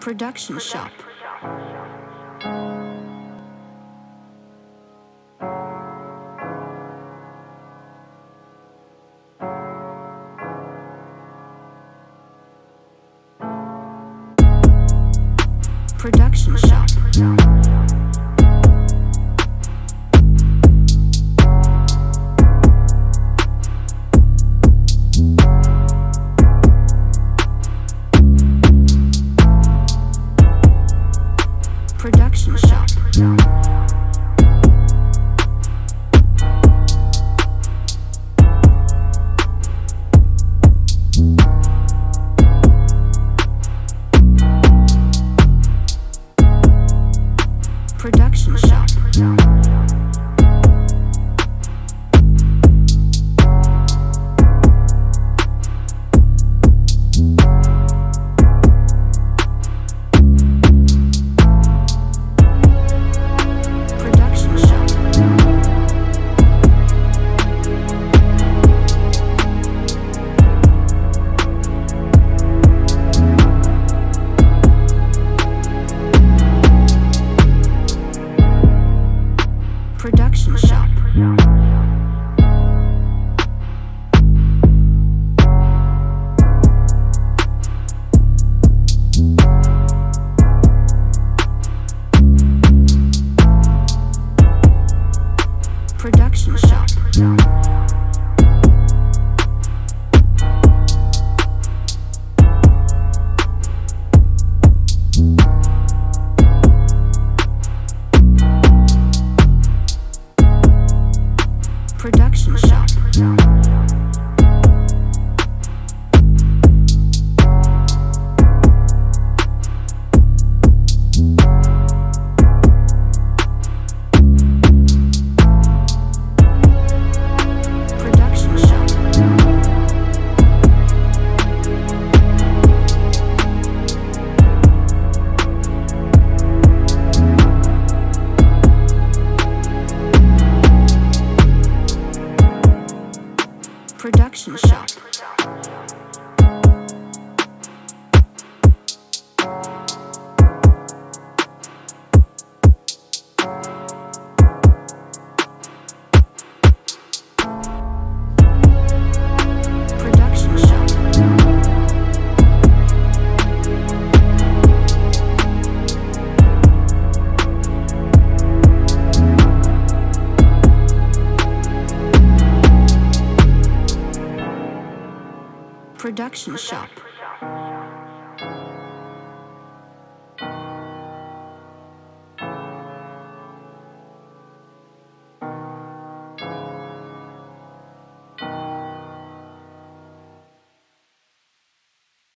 Production Shop. Production Shop. Production Shop. Production Shop. Production Shop. Production Shop. Production Shop. Production Shop. Production Shop.